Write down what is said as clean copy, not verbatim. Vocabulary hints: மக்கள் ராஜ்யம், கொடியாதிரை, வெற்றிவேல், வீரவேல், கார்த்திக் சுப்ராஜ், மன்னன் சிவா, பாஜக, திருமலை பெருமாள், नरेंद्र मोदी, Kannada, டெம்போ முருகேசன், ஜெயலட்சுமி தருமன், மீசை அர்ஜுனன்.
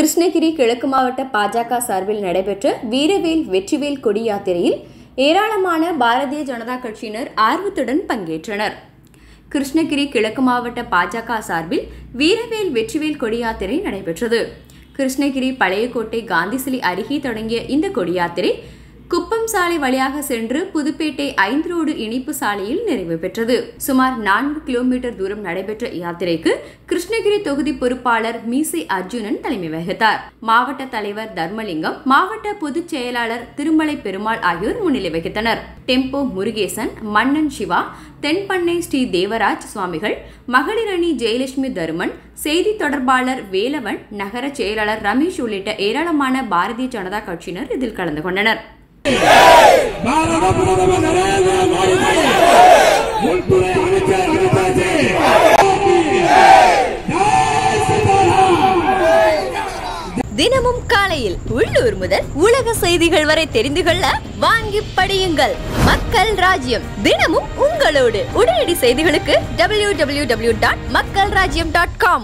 கிருஷ்ணகிரி கிழக்கு மாவட்ட பாஜக சார்பில் நடைபெற்ற வீரவேல் வெற்றிவேல் கொடியாத்திரையில் ஏராளமான பாரதிய ஜனதா கட்சியினர் ஆர்வத்துடன் பங்கேற்றனர். கிருஷ்ணகிரி கிழக்கு மாவட்ட பாஜக சார்பில் வீரவேல் வெற்றிவேல் கொடியாத்திரை நடைபெற்றது. கிருஷ்ணகிரி பழையக்கோட்டை காந்தி சிலை அருகே தொடங்கிய இந்த கொடியாத்திரை குப்பம் சாலை வழியாக சென்று புதுப்பேட்டை 5 ரோடு இணைப்பு சாலையில் நிறைவு பெற்றது. சுமார் 4 கிலோமீட்டர் தூரம் நடைபெற்ற யாத்திரைக்கு கிருஷ்ணகிரி தொகுதி பொறுப்பாளர் மீசை அர்ஜுனன் தலைமை வகித்தார். மாவட்ட தலைவர் தர்மலிங்கம், மாவட்ட பொதுச் செயலாளர் திருமலை பெருமாள் ஆகியோர் முன்னிலை வகித்தனர். டெம்போ முருகேசன், மன்னன் சிவா, தென்பண்ணை ஸ்ரீ தேவராஜ் சுவாமிகள், மகளிரணி ஜெயலட்சுமி தருமன், செய்தி தொடர்பாளர் வேலவன், நகர செயலாளர் ரமேஷ் உள்ளிட்ட ஏராளமான பாரதிய ஜனதா கட்சியினர் இதில் கலந்து கொண்டனர். भारत प्रधानमंत्री नरेंद्र मोदी मुल्पुरे अनिता जी தினமும் காலையில் உள்ளூர் முதல் உலக செய்திகள் வரை தெரிந்து கொள்ள வாங்கி படியுங்கள். மக்கள் ராஜ்யம் தினமும் உங்களோடு. உடனடி செய்திகளுக்கு www.makkalrajyam.com.